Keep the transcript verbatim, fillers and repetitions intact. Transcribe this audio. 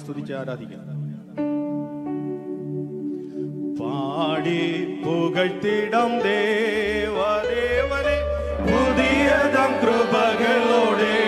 സ്തുതിച്ച് ആരാധിക്കുന്നു. പാടി പുകഴ്ത്തിടം ദേവദേവനെ പുതിയതം കൃപകളോടെ